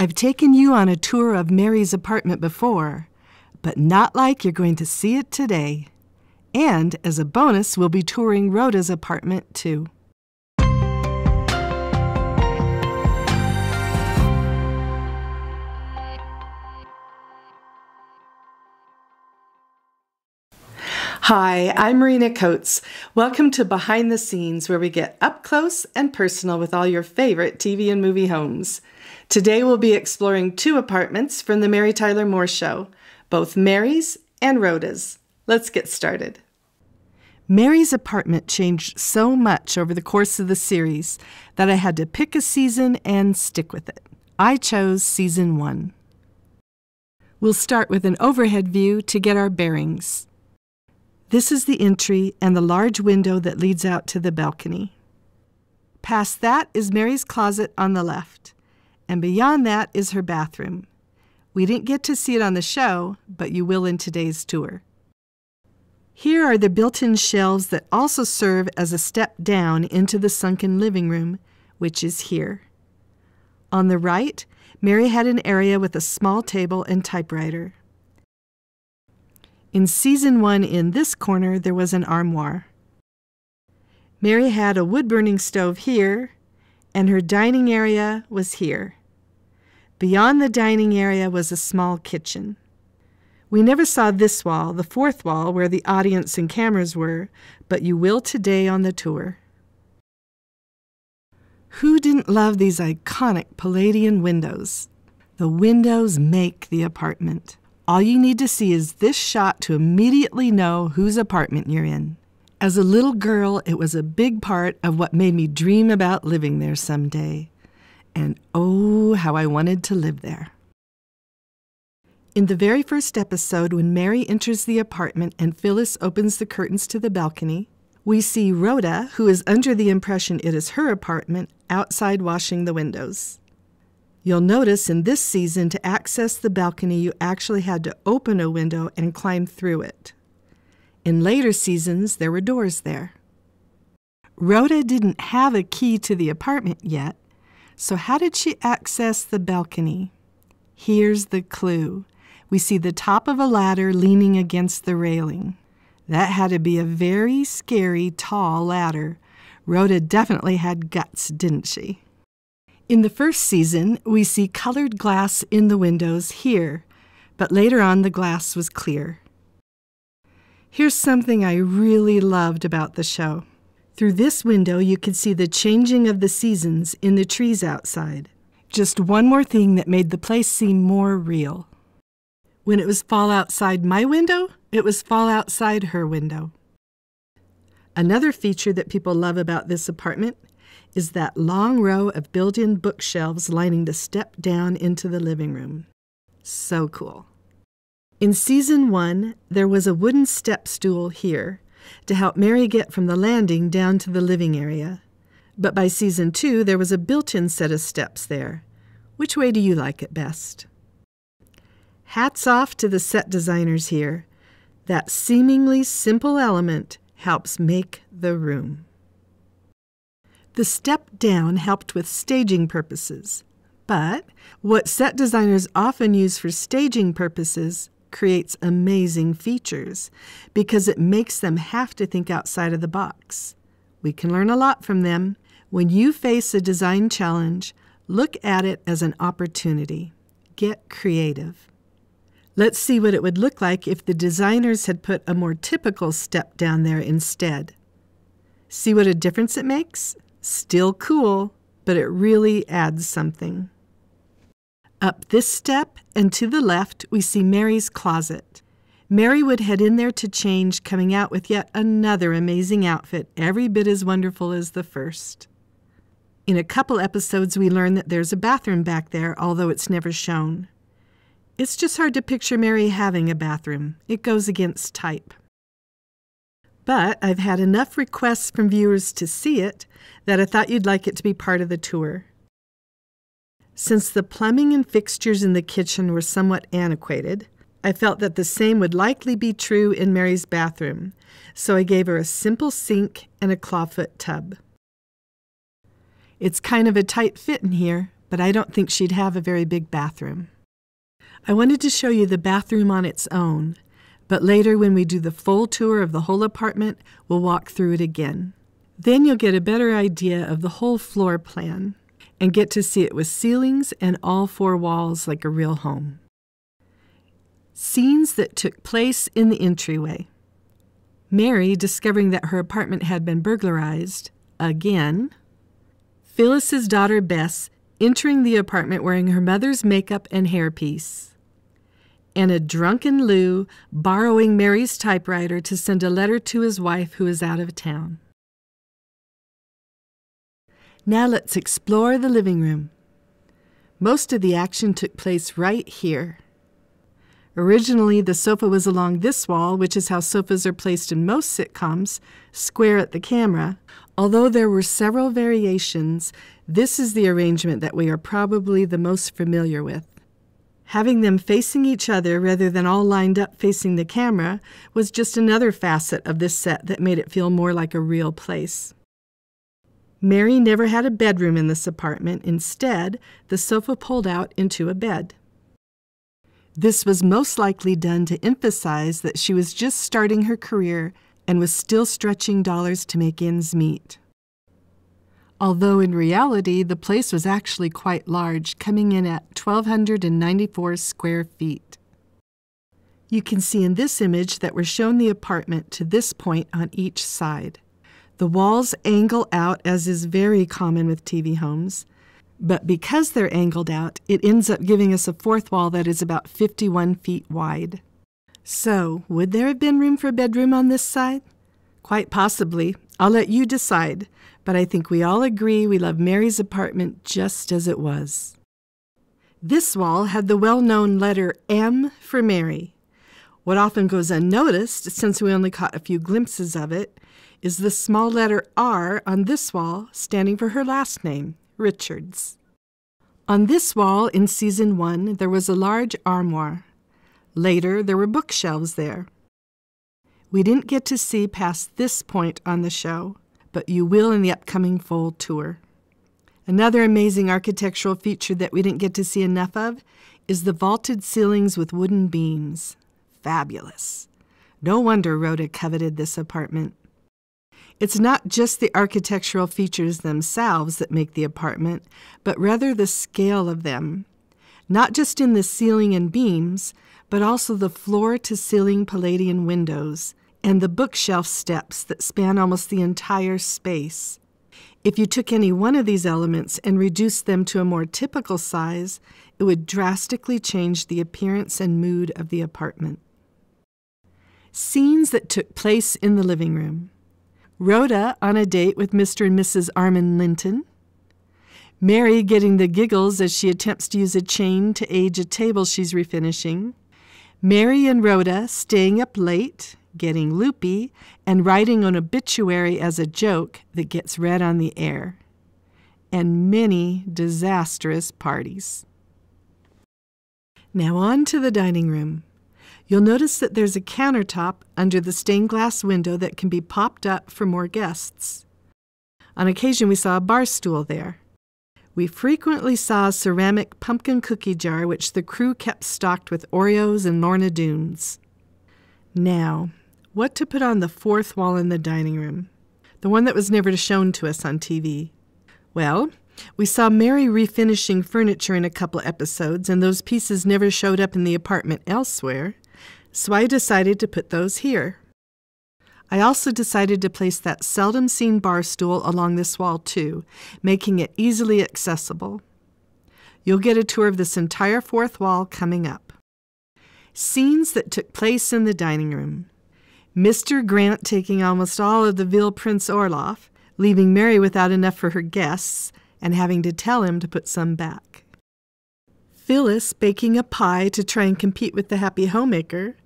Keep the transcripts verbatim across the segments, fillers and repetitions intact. I've taken you on a tour of Mary's apartment before, but not like you're going to see it today. And as a bonus, we'll be touring Rhoda's apartment too. Hi, I'm Marina Coates. Welcome to Behind the Scenes, where we get up close and personal with all your favorite T V and movie homes. Today we'll be exploring two apartments from The Mary Tyler Moore Show, both Mary's and Rhoda's. Let's get started. Mary's apartment changed so much over the course of the series that I had to pick a season and stick with it. I chose season one. We'll start with an overhead view to get our bearings. This is the entry and the large window that leads out to the balcony. Past that is Mary's closet on the left, and beyond that is her bathroom. We didn't get to see it on the show, but you will in today's tour. Here are the built-in shelves that also serve as a step down into the sunken living room, which is here. On the right, Mary had an area with a small table and typewriter. In season one, in this corner, there was an armoire. Mary had a wood-burning stove here, and her dining area was here. Beyond the dining area was a small kitchen. We never saw this wall, the fourth wall, where the audience and cameras were, but you will today on the tour. Who didn't love these iconic Palladian windows? The windows make the apartment. All you need to see is this shot to immediately know whose apartment you're in. As a little girl, it was a big part of what made me dream about living there someday. And oh, how I wanted to live there. In the very first episode, when Mary enters the apartment and Phyllis opens the curtains to the balcony, we see Rhoda, who is under the impression it is her apartment, outside washing the windows. You'll notice in this season, to access the balcony, you actually had to open a window and climb through it. In later seasons, there were doors there. Rhoda didn't have a key to the apartment yet, so how did she access the balcony? Here's the clue. We see the top of a ladder leaning against the railing. That had to be a very scary, tall ladder. Rhoda definitely had guts, didn't she? In the first season, we see colored glass in the windows here, but later on the glass was clear. Here's something I really loved about the show. Through this window, you could see the changing of the seasons in the trees outside. Just one more thing that made the place seem more real. When it was fall outside my window, it was fall outside her window. Another feature that people love about this apartment is that long row of built-in bookshelves lining the step down into the living room. So cool. In season one, there was a wooden step stool here to help Mary get from the landing down to the living area. But by season two, there was a built-in set of steps there. Which way do you like it best? Hats off to the set designers here. That seemingly simple element helps make the room. The step down helped with staging purposes, but what set designers often use for staging purposes creates amazing features because it makes them have to think outside of the box. We can learn a lot from them. When you face a design challenge, look at it as an opportunity. Get creative. Let's see what it would look like if the designers had put a more typical step down there instead. See what a difference it makes? Still cool, but it really adds something. Up this step and to the left, we see Mary's closet. Mary would head in there to change, coming out with yet another amazing outfit, every bit as wonderful as the first. In a couple episodes, we learn that there's a bathroom back there, although it's never shown. It's just hard to picture Mary having a bathroom. It goes against type. But I've had enough requests from viewers to see it that I thought you'd like it to be part of the tour. Since the plumbing and fixtures in the kitchen were somewhat antiquated, I felt that the same would likely be true in Mary's bathroom, so I gave her a simple sink and a clawfoot tub. It's kind of a tight fit in here, but I don't think she'd have a very big bathroom. I wanted to show you the bathroom on its own, but later when we do the full tour of the whole apartment, we'll walk through it again. Then you'll get a better idea of the whole floor plan and get to see it with ceilings and all four walls like a real home. Scenes that took place in the entryway. Mary discovering that her apartment had been burglarized, again. Phyllis's daughter Bess entering the apartment wearing her mother's makeup and hairpiece. And a drunken Lou borrowing Mary's typewriter to send a letter to his wife who is out of town. Now let's explore the living room. Most of the action took place right here. Originally, the sofa was along this wall, which is how sofas are placed in most sitcoms, square at the camera. Although there were several variations, this is the arrangement that we are probably the most familiar with. Having them facing each other rather than all lined up facing the camera was just another facet of this set that made it feel more like a real place. Mary never had a bedroom in this apartment. Instead, the sofa pulled out into a bed. This was most likely done to emphasize that she was just starting her career and was still stretching dollars to make ends meet. Although in reality, the place was actually quite large, coming in at one thousand two hundred ninety-four square feet. You can see in this image that we're shown the apartment to this point on each side. The walls angle out, as is very common with T V homes. But because they're angled out, it ends up giving us a fourth wall that is about fifty-one feet wide. So, would there have been room for a bedroom on this side? Quite possibly. I'll let you decide. But I think we all agree we love Mary's apartment just as it was. This wall had the well-known letter M for Mary. What often goes unnoticed, since we only caught a few glimpses of it, is the small letter R on this wall, standing for her last name, Richards. On this wall in season one, there was a large armoire. Later, there were bookshelves there. We didn't get to see past this point on the show, but you will in the upcoming full tour. Another amazing architectural feature that we didn't get to see enough of is the vaulted ceilings with wooden beams. Fabulous. No wonder Rhoda coveted this apartment. It's not just the architectural features themselves that make the apartment, but rather the scale of them. Not just in the ceiling and beams, but also the floor-to-ceiling Palladian windows and the bookshelf steps that span almost the entire space. If you took any one of these elements and reduced them to a more typical size, it would drastically change the appearance and mood of the apartment. Scenes that took place in the living room. Rhoda on a date with Mister and Missus Armin Linton. Mary getting the giggles as she attempts to use a chain to age a table she's refinishing. Mary and Rhoda staying up late, getting loopy, and writing an obituary as a joke that gets read on the air. And many disastrous parties. Now on to the dining room. You'll notice that there's a countertop under the stained glass window that can be popped up for more guests. On occasion, we saw a bar stool there. We frequently saw a ceramic pumpkin cookie jar, which the crew kept stocked with Oreos and Lorna Doones. Now, what to put on the fourth wall in the dining room, the one that was never shown to us on T V? Well, we saw Mary refinishing furniture in a couple episodes, and those pieces never showed up in the apartment elsewhere. So I decided to put those here. I also decided to place that seldom seen bar stool along this wall too, making it easily accessible. You'll get a tour of this entire fourth wall coming up. Scenes that took place in the dining room. Mister Grant taking almost all of the veal Prince Orloff, leaving Mary without enough for her guests, and having to tell him to put some back. Phyllis baking a pie to try and compete with the happy homemaker,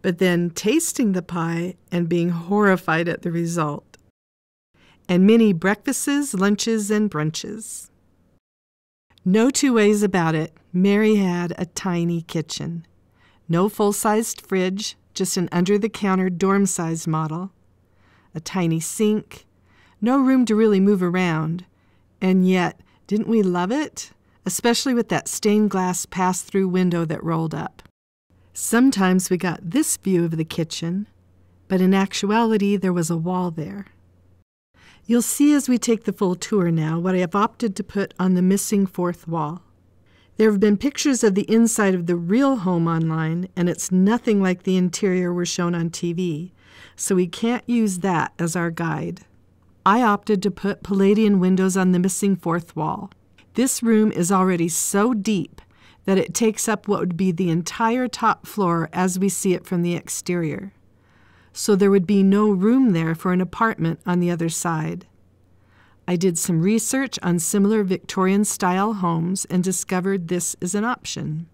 but then tasting the pie and being horrified at the result. And many breakfasts, lunches, and brunches. No two ways about it, Mary had a tiny kitchen. No full-sized fridge, just an under-the-counter dorm-sized model. A tiny sink, no room to really move around. And yet, didn't we love it? especially with that stained glass pass-through window that rolled up. Sometimes we got this view of the kitchen, but in actuality there was a wall there. You'll see as we take the full tour now what I have opted to put on the missing fourth wall. There have been pictures of the inside of the real home online, and it's nothing like the interior we're shown on T V, so we can't use that as our guide. I opted to put Palladian windows on the missing fourth wall. This room is already so deep that it takes up what would be the entire top floor as we see it from the exterior. So there would be no room there for an apartment on the other side. I did some research on similar Victorian-style homes and discovered this is an option.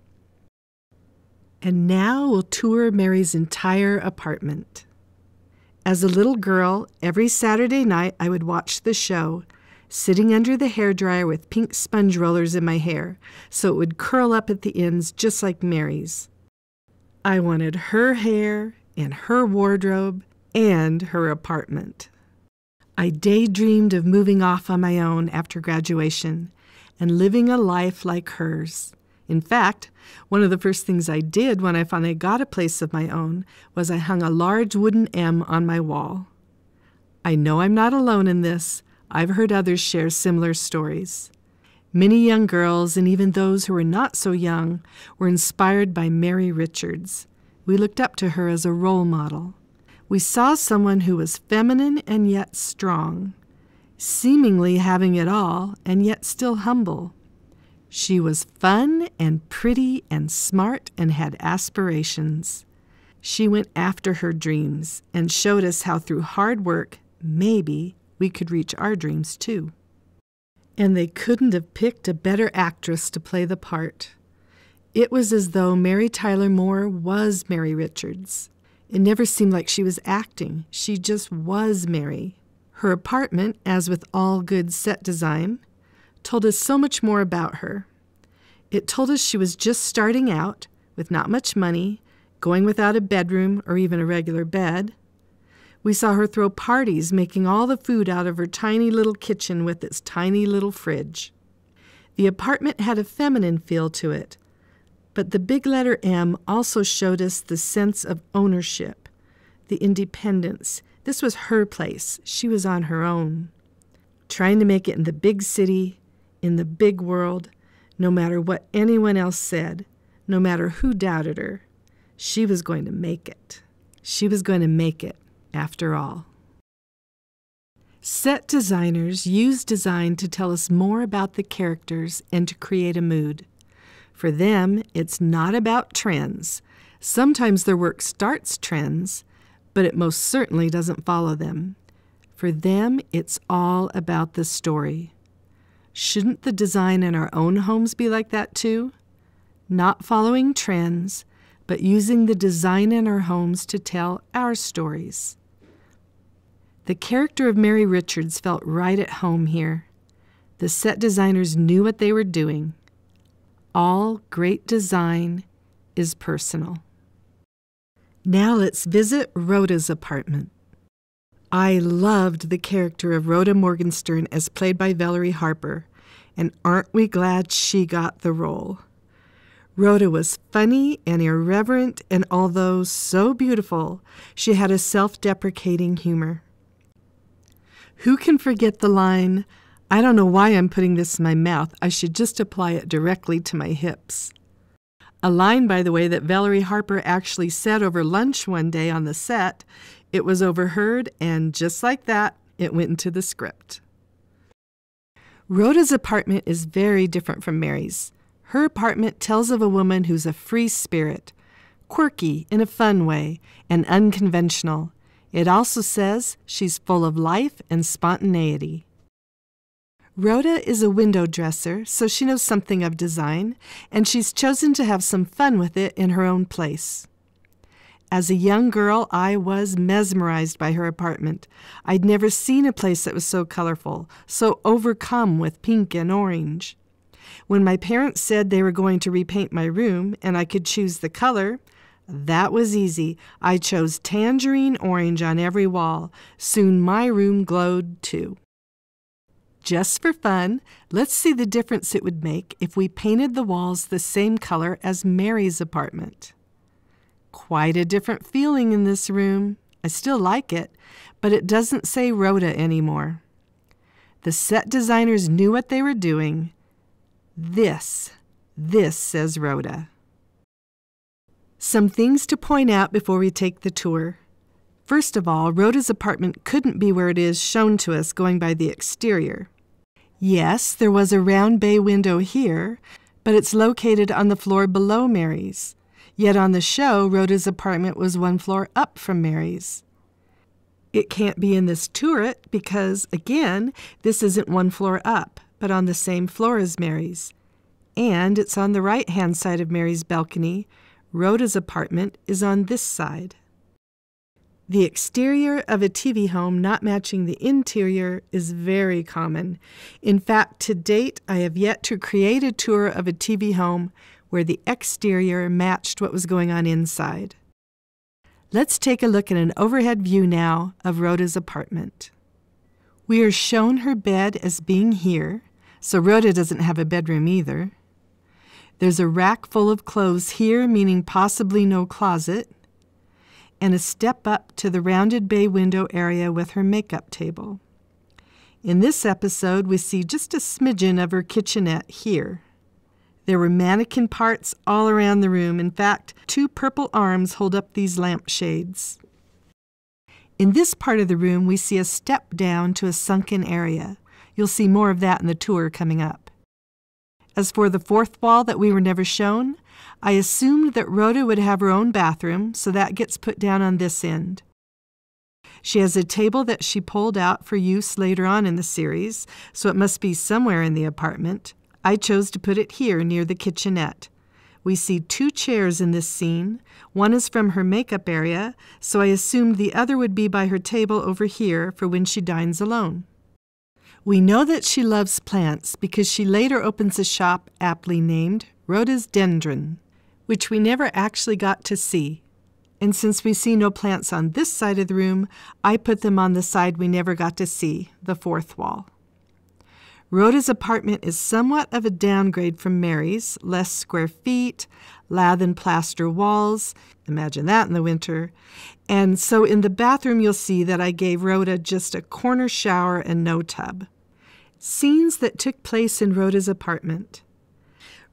And now we'll tour Mary's entire apartment. As a little girl, every Saturday night I would watch the show, sitting under the hairdryer with pink sponge rollers in my hair, so it would curl up at the ends just like Mary's. I wanted her hair and her wardrobe and her apartment. I daydreamed of moving off on my own after graduation and living a life like hers. In fact, one of the first things I did when I finally got a place of my own was I hung a large wooden M on my wall. I know I'm not alone in this. I've heard others share similar stories. Many young girls, and even those who were not so young, were inspired by Mary Richards. We looked up to her as a role model. We saw someone who was feminine and yet strong, seemingly having it all and yet still humble. She was fun and pretty and smart and had aspirations. She went after her dreams and showed us how through hard work, maybe, we could reach our dreams too. And they couldn't have picked a better actress to play the part. It was as though Mary Tyler Moore was Mary Richards. It never seemed like she was acting. She just was Mary. Her apartment, as with all good set design, told us so much more about her. It told us she was just starting out, with not much money, going without a bedroom or even a regular bed. We saw her throw parties, making all the food out of her tiny little kitchen with its tiny little fridge. The apartment had a feminine feel to it, but the big letter M also showed us the sense of ownership, the independence. This was her place. She was on her own, trying to make it in the big city, in the big world, no matter what anyone else said, no matter who doubted her. She was going to make it. She was going to make it, after all. Set designers use design to tell us more about the characters and to create a mood. For them, it's not about trends. Sometimes their work starts trends, but it most certainly doesn't follow them. For them, it's all about the story. Shouldn't the design in our own homes be like that too? Not following trends, but using the design in our homes to tell our stories. The character of Mary Richards felt right at home here. The set designers knew what they were doing. All great design is personal. Now let's visit Rhoda's apartment. I loved the character of Rhoda Morgenstern as played by Valerie Harper, and aren't we glad she got the role? Rhoda was funny and irreverent, and although so beautiful, she had a self-deprecating humor. Who can forget the line, "I don't know why I'm putting this in my mouth. I should just apply it directly to my hips." A line, by the way, that Valerie Harper actually said over lunch one day on the set. It was overheard, and just like that, it went into the script. Rhoda's apartment is very different from Mary's. Her apartment tells of a woman who's a free spirit, quirky in a fun way, and unconventional. It also says she's full of life and spontaneity. Rhoda is a window dresser, so she knows something of design, and she's chosen to have some fun with it in her own place. As a young girl, I was mesmerized by her apartment. I'd never seen a place that was so colorful, so overcome with pink and orange. When my parents said they were going to repaint my room and I could choose the color, that was easy. I chose tangerine orange on every wall. Soon my room glowed too. Just for fun, let's see the difference it would make if we painted the walls the same color as Mary's apartment. Quite a different feeling in this room. I still like it, but it doesn't say Rhoda anymore. The set designers knew what they were doing. This, this says Rhoda. Some things to point out before we take the tour. First of all, Rhoda's apartment couldn't be where it is shown to us going by the exterior. Yes, there was a round bay window here, but it's located on the floor below Mary's. Yet on the show, Rhoda's apartment was one floor up from Mary's. It can't be in this turret because, again, this isn't one floor up, but on the same floor as Mary's. And it's on the right-hand side of Mary's balcony. Rhoda's apartment is on this side. The exterior of a T V home not matching the interior is very common. In fact, to date, I have yet to create a tour of a T V home where the exterior matched what was going on inside. Let's take a look at an overhead view now of Rhoda's apartment. We are shown her bed as being here, so Rhoda doesn't have a bedroom either. There's a rack full of clothes here, meaning possibly no closet, and a step up to the rounded bay window area with her makeup table. In this episode, we see just a smidgen of her kitchenette here. There were mannequin parts all around the room. In fact, two purple arms hold up these lampshades. In this part of the room, we see a step down to a sunken area. You'll see more of that in the tour coming up. As for the fourth wall that we were never shown, I assumed that Rhoda would have her own bathroom, so that gets put down on this end. She has a table that she pulled out for use later on in the series, so it must be somewhere in the apartment. I chose to put it here near the kitchenette. We see two chairs in this scene. One is from her makeup area, so I assumed the other would be by her table over here for when she dines alone. We know that she loves plants because she later opens a shop aptly named Rhoda's Dendron, which we never actually got to see. And since we see no plants on this side of the room, I put them on the side we never got to see, the fourth wall. Rhoda's apartment is somewhat of a downgrade from Mary's, less square feet, lath and plaster walls, imagine that in the winter, and so in the bathroom you'll see that I gave Rhoda just a corner shower and no tub. Scenes that took place in Rhoda's apartment.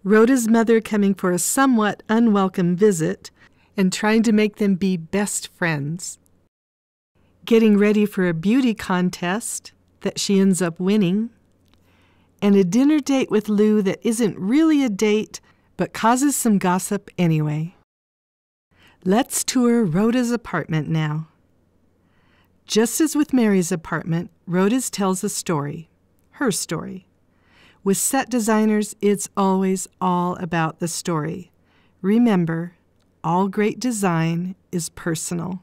Rhoda's mother coming for a somewhat unwelcome visit and trying to make them be best friends. Getting ready for a beauty contest that she ends up winning. And a dinner date with Lou that isn't really a date, but causes some gossip anyway. Let's tour Rhoda's apartment now. Just as with Mary's apartment, Rhoda's tells a story, her story. With set designers, it's always all about the story. Remember, all great design is personal.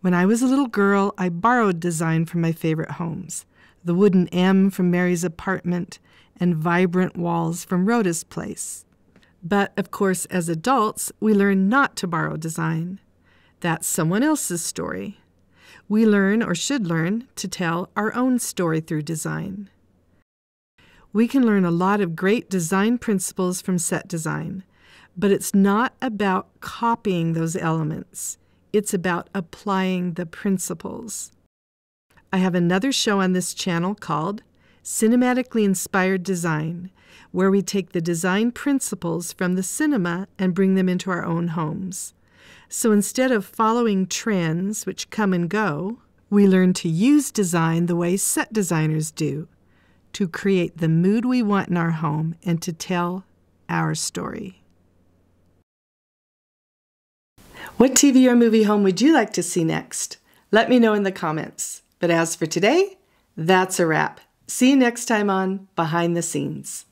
When I was a little girl, I borrowed design from my favorite homes. The wooden M from Mary's apartment, and vibrant walls from Rhoda's place. But, of course, as adults, we learn not to borrow design. That's someone else's story. We learn, or should learn, to tell our own story through design. We can learn a lot of great design principles from set design, but it's not about copying those elements. It's about applying the principles. I have another show on this channel called Cinematically Inspired Design, where we take the design principles from the cinema and bring them into our own homes. So instead of following trends, which come and go, we learn to use design the way set designers do, to create the mood we want in our home and to tell our story. What T V or movie home would you like to see next? Let me know in the comments. But as for today, that's a wrap. See you next time on Behind the Scenes.